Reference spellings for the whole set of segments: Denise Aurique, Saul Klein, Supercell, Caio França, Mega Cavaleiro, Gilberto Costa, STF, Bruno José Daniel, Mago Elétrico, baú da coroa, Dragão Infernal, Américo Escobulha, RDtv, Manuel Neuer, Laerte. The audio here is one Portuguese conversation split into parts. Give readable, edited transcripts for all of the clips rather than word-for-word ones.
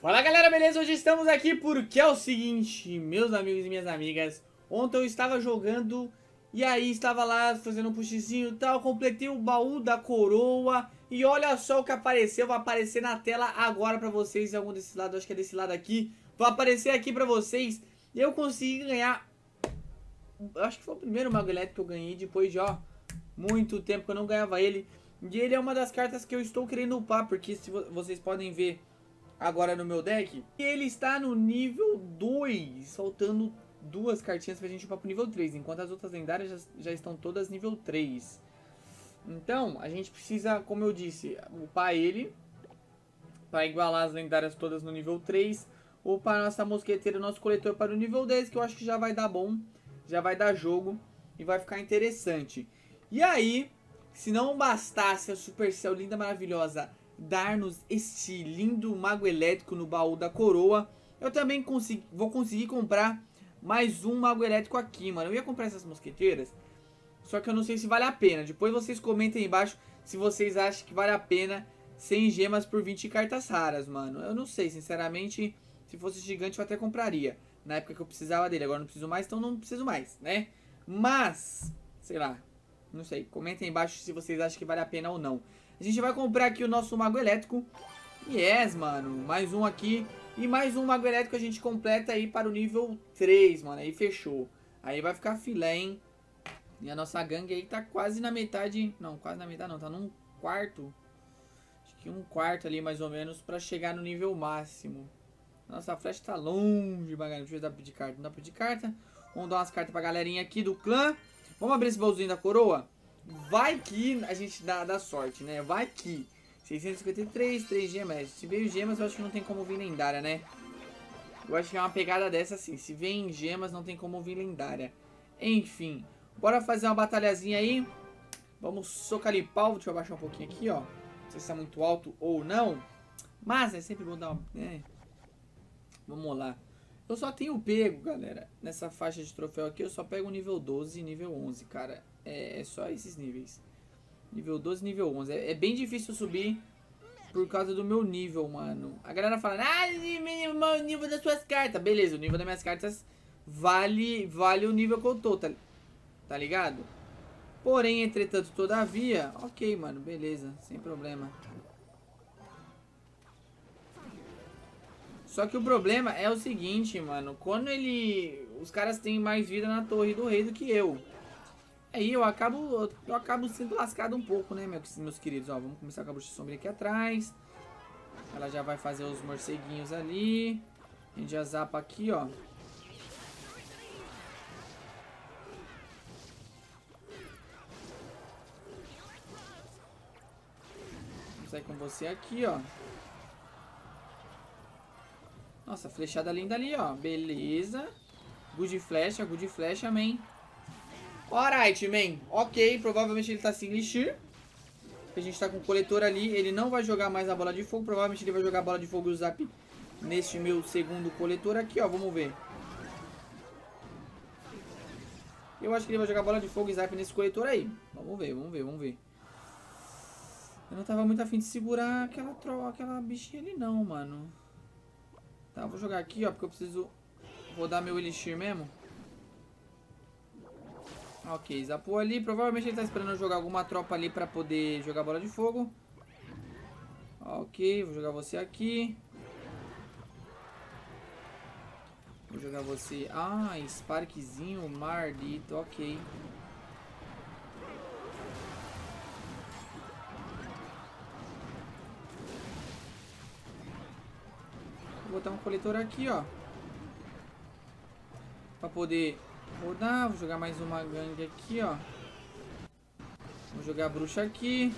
Fala galera, beleza? Hoje estamos aqui porque é o seguinte, meus amigos e minhas amigas. Ontem eu estava jogando e aí estava lá fazendo um pushzinho e tal, completei o baú da coroa. E olha só o que apareceu, vai aparecer na tela agora pra vocês, em algum desse lado, acho que é desse lado aqui. Vai aparecer aqui pra vocês, eu consegui ganhar, acho que foi o primeiro Mago Elétrico que eu ganhei depois de muito tempo que eu não ganhava ele. E ele é uma das cartas que eu estou querendo upar, porque se vocês podem ver agora no meu deck, ele está no nível 2, faltando duas cartinhas pra gente upar pro nível 3, enquanto as outras lendárias já estão todas nível 3. Então, a gente precisa, como eu disse, upar ele para igualar as lendárias todas no nível 3, upar nossa mosqueteira, nosso coletor para o nível 10, que eu acho que já vai dar bom, já vai dar jogo e vai ficar interessante. E aí, se não bastasse a Supercell linda, maravilhosa, dar-nos este lindo Mago Elétrico no baú da coroa, eu também vou conseguir comprar mais um Mago Elétrico aqui, mano. Eu ia comprar essas mosqueteiras, só que eu não sei se vale a pena. Depois vocês comentem aí embaixo se vocês acham que vale a pena 100 gemas por 20 cartas raras, mano. Eu não sei, sinceramente, se fosse gigante eu até compraria. Na época que eu precisava dele, agora não preciso mais, então não preciso mais, né? Mas, sei lá, não sei. Comentem aí embaixo se vocês acham que vale a pena ou não. A gente vai comprar aqui o nosso Mago Elétrico. Yes, mano. Mais um aqui. E mais um Mago Elétrico a gente completa aí para o nível 3, mano. Aí fechou. Aí vai ficar filé, hein? E a nossa gangue aí tá quase na metade. Não, quase na metade não. Tá num quarto. Acho que um quarto ali, mais ou menos, pra chegar no nível máximo. Nossa, a flecha tá longe, bagulho. Deixa eu dar pra pedir carta. Não dá pra pedir carta. Vamos dar umas cartas pra galerinha aqui do clã. Vamos abrir esse baúzinho da coroa? Vai que a gente dá sorte, né? Vai que 653, 3 gemas. Se veio gemas, eu acho que não tem como vir lendária, né? Eu acho que é uma pegada dessa assim. Se vem gemas, não tem como vir lendária. Enfim, bora fazer uma batalhazinha aí. Vamos socar ali pau. Deixa eu abaixar um pouquinho aqui, ó. Não sei se tá muito alto ou não, mas é sempre bom dar uma... Vamos lá. Eu só tenho pego, galera, nessa faixa de troféu aqui, eu só pego nível 12 e nível 11, cara. É só esses níveis. Nível 12 e nível 11. É bem difícil subir por causa do meu nível, mano. A galera fala, o nível das suas cartas. Beleza, o nível das minhas cartas vale o nível que eu tô, tá ligado? Porém, entretanto, todavia, ok, mano, beleza, sem problema. Só que o problema é o seguinte, mano. Quando ele... Os caras têm mais vida na torre do rei do que eu. Aí eu acabo sendo lascado um pouco, né, meus queridos? Ó, vamos começar com a bruxa sombria aqui atrás. Ela já vai fazer os morceguinhos ali. A gente já zapa aqui, ó. Vamos sair com você aqui, ó. Nossa, flechada linda ali, ó. Beleza. Good flecha, man. Alright, man. Ok, provavelmente ele tá sem elixir. A gente tá com o coletor ali. Ele não vai jogar mais a bola de fogo. Provavelmente ele vai jogar a bola de fogo e o zap neste meu segundo coletor aqui, ó. Vamos ver. Eu acho que ele vai jogar a bola de fogo e zap nesse coletor aí. Vamos ver, vamos ver, vamos ver. Eu não tava muito afim de segurar aquela bichinha ali não, mano. Tá, vou jogar aqui, ó, porque eu preciso rodar meu elixir mesmo. Ok, zapou ali. Provavelmente ele tá esperando eu jogar alguma tropa ali pra poder jogar bola de fogo. Ok, vou jogar você aqui. Vou jogar você... Ah, Sparkzinho, maldito, ok. Vou botar um coletor aqui, ó, pra poder rodar. Vou jogar mais uma gangue aqui, ó. Vou jogar a bruxa aqui.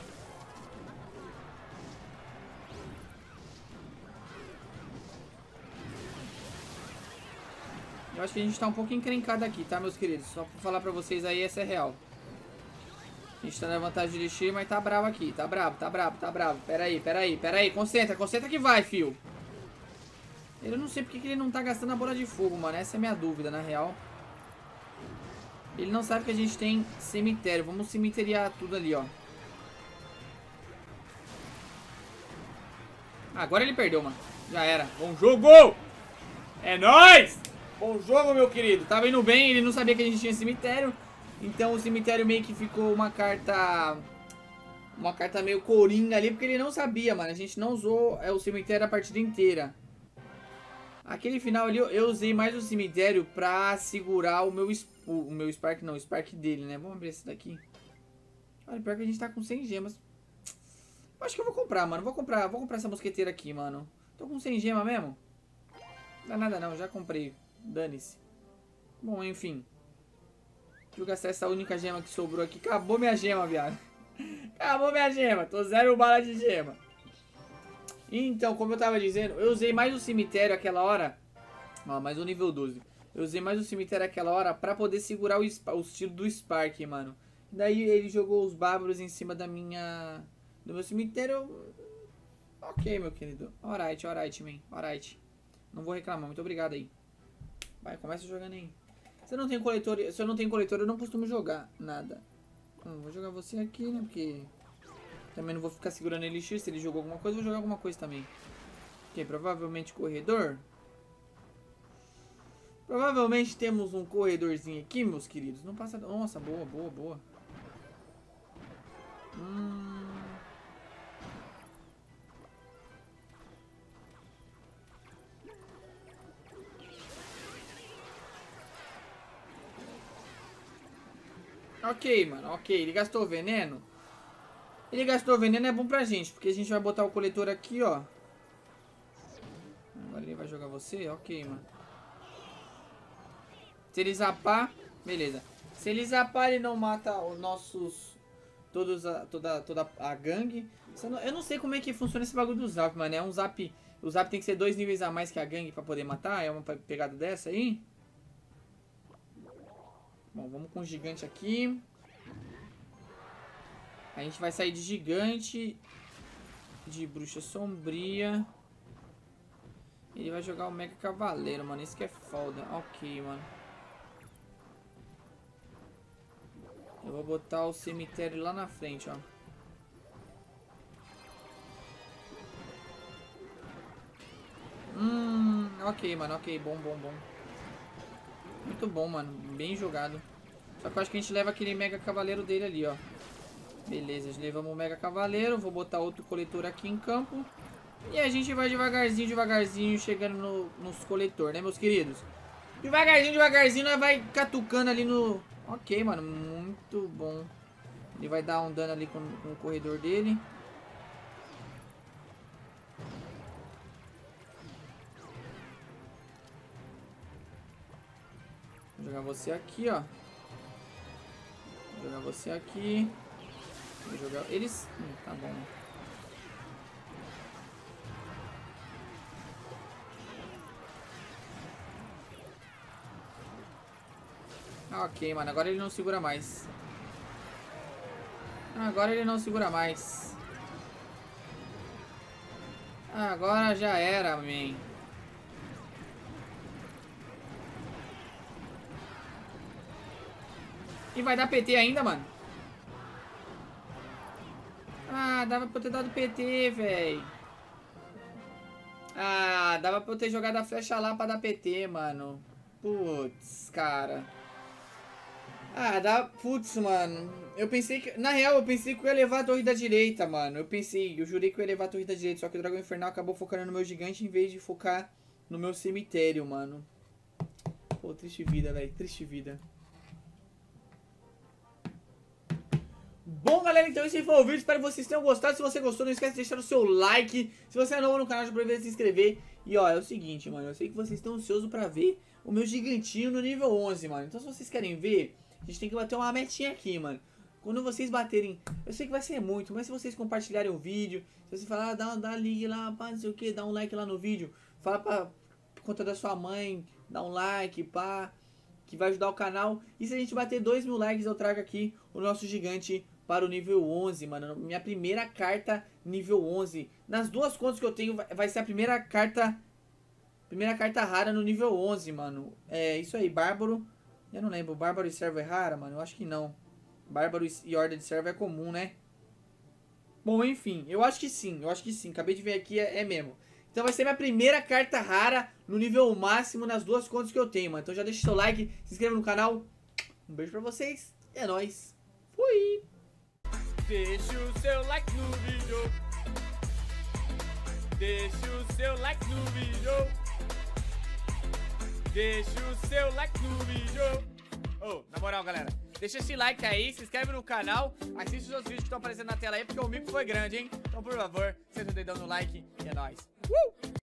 Eu acho que a gente tá um pouco encrencado aqui, tá, meus queridos? Só pra falar pra vocês aí, essa é real. A gente tá na vantagem de elixir, mas tá bravo aqui. Tá bravo, tá bravo, tá bravo. Pera aí. Concentra, concentra que vai, fio. Eu não sei porque que ele não tá gastando a bola de fogo, mano. Essa é a minha dúvida, na real. Ele não sabe que a gente tem cemitério. Vamos cemiteriar tudo ali, ó. Agora ele perdeu, mano. Já era. Bom jogo! É nóis! Bom jogo, meu querido. Tava indo bem, ele não sabia que a gente tinha cemitério. Então o cemitério meio que ficou uma carta... uma carta meio coringa ali, porque ele não sabia, mano. A gente não usou o cemitério a partida inteira. Aquele final ali, eu usei mais o cemitério pra segurar o meu Spark, não, o Spark dele, né? Vamos abrir esse daqui. Olha, pior que a gente tá com 100 gemas. Eu acho que eu vou comprar, mano. Vou comprar essa mosqueteira aqui, mano. Tô com 100 gemas mesmo. Não dá nada não, já comprei. Dane-se. Bom, enfim. Deixa eu gastar essa única gema que sobrou aqui. Acabou minha gema, viado. Acabou minha gema. Tô zero bala de gema. Então, como eu tava dizendo, eu usei mais o cemitério aquela hora. Ó, mais o nível 12. Eu usei mais o cemitério aquela hora pra poder segurar o tiro do Spark, mano. Daí ele jogou os bárbaros em cima da minha... do meu cemitério. Ok, meu querido. Alright, alright, man. Alright. Não vou reclamar. Muito obrigado aí. Vai, começa jogando aí. Se eu não tenho coletor, eu não costumo jogar nada. Então, vou jogar você aqui, né? Porque... também não vou ficar segurando ele X. Se ele jogou alguma coisa, eu vou jogar alguma coisa também. Ok, provavelmente corredor. Provavelmente temos um corredorzinho aqui, meus queridos. Não passa... nossa, boa, boa, boa. Ok, mano, ok. Ele gastou veneno. Ele gastou veneno, é bom pra gente, porque a gente vai botar o coletor aqui, ó. Agora ele vai jogar você, ok, mano. Se ele zapar, beleza. Se ele zapar, ele não mata os nossos... toda a gangue. Eu não sei como é que funciona esse bagulho do zap, mano. É um zap... o zap tem que ser 2 níveis a mais que a gangue pra poder matar. É uma pegada dessa aí. Bom, vamos com o gigante aqui. A gente vai sair de gigante, de bruxa sombria. Ele vai jogar o Mega Cavaleiro, mano. Isso que é foda. Ok, mano. Eu vou botar o cemitério lá na frente, ó. Ok, mano. Ok, bom, bom, bom. Muito bom, mano. Bem jogado. Só que eu acho que a gente leva aquele Mega Cavaleiro dele ali, ó. Beleza, levamos o Mega Cavaleiro. Vou botar outro coletor aqui em campo. E a gente vai devagarzinho, devagarzinho, chegando nos coletor, né, meus queridos? Devagarzinho, devagarzinho, nós vai catucando ali no... ok, mano, muito bom. Ele vai dar um dano ali com o corredor dele. Vou jogar você aqui, ó. Vou jogar você aqui. Vou jogar eles... tá bom. Ok, mano. Agora ele não segura mais. Agora ele não segura mais. Agora já era, man. E vai dar PT ainda, mano? Ah, dava pra eu ter dado PT, velho. Ah, dava pra eu ter jogado a flecha lá pra dar PT, mano. Putz, cara. Ah, dá... putz, mano. Eu pensei que... na real, eu pensei que eu ia levar a torre da direita, mano. Eu jurei que eu ia levar a torre da direita. Só que o Dragão Infernal acabou focando no meu gigante em vez de focar no meu cemitério, mano. Pô, triste vida, velho. Triste vida. Bom, galera, então esse foi o vídeo, espero que vocês tenham gostado. Se você gostou, não esquece de deixar o seu like. Se você é novo no canal, já aproveita e se inscrever. E ó, é o seguinte, mano, eu sei que vocês estão ansiosos pra ver o meu gigantinho no nível 11, mano. Então se vocês querem ver, a gente tem que bater uma metinha aqui, mano. Quando vocês baterem, eu sei que vai ser muito, mas se vocês compartilharem o vídeo, se você falar, dá ligue lá, pá, não sei o que, dá um like lá no vídeo. Fala pra conta da sua mãe, dá um like, pá, que vai ajudar o canal. E se a gente bater 2.000 likes, eu trago aqui o nosso gigante para o nível 11, mano. Minha primeira carta nível 11. Nas duas contas que eu tenho, vai ser a primeira carta rara no nível 11, mano. É isso aí, Bárbaro. Eu não lembro, Bárbaro e Servo é rara, mano? Eu acho que não. Bárbaro e Horda de Servo é comum, né? Bom, enfim, eu acho que sim. Acabei de ver aqui, é mesmo. Então vai ser minha primeira carta rara no nível máximo nas duas contas que eu tenho, mano. Então já deixa seu like, se inscreva no canal. Um beijo pra vocês. É nóis. Fui. Deixa o seu like no vídeo. Deixa o seu like no vídeo. Deixa o seu like no vídeo. Oh, na moral, galera, deixa esse like aí, se inscreve no canal, assiste os outros vídeos que estão aparecendo na tela aí, porque o mico foi grande, hein? Então, por favor, senta o dedão no like e é nóis.